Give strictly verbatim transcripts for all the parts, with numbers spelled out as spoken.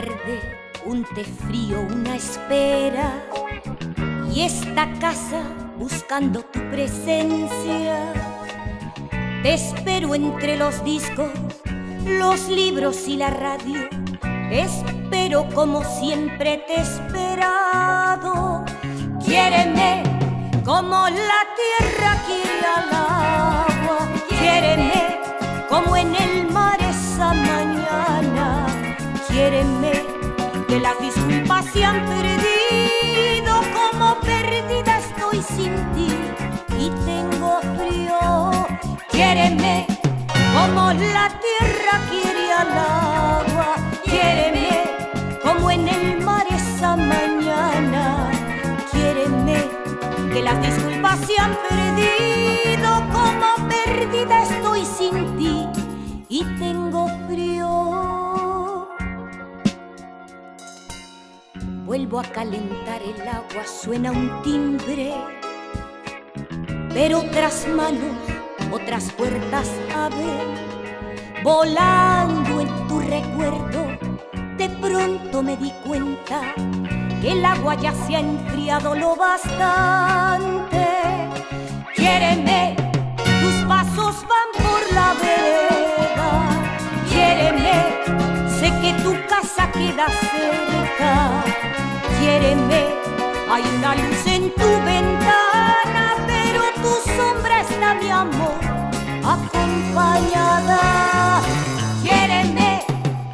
tarde, un té frío, una espera, y esta casa buscando tu presencia. Te espero entre los discos, los libros y la radio. Te espero como siempre te he esperado. Quiéreme como la tierra quiere al agua. Quiéreme como en el mar esa mañana. Quiéreme que las disculpas se han perdido. Como perdida estoy sin ti y tengo frío. Quiéreme como la tierra quiere al agua. Quiéreme como en el mar esa mañana. Quiéreme que las disculpas se han perdido. Como perdida estoy sin ti y tengo frío. Vuelvo a calentar el agua, suena un timbre, pero otras manos, otras puertas abren, volando en tu recuerdo. De pronto me di cuenta que el agua ya se ha enfriado lo bastante. Quiéreme, tus pasos van por la vereda. Quiéreme, sé que tu casa queda cerca. Quiéreme, hay una luz en tu ventana, pero tu sombra está, mi amor, acompañada. Quiéreme,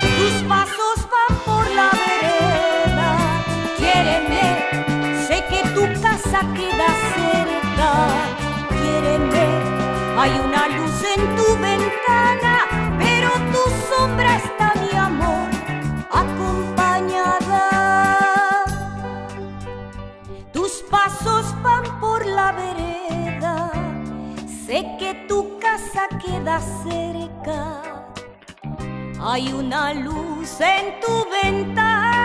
tus pasos van por la vereda. Quiéreme, sé que tu casa queda cerca. Quiéreme, hay una luz en tu ventana, pero tu sombra está, mi amor, acompañada. Tus pasos van por la vereda. Sé que tu casa queda cerca, hay una luz en tu ventana.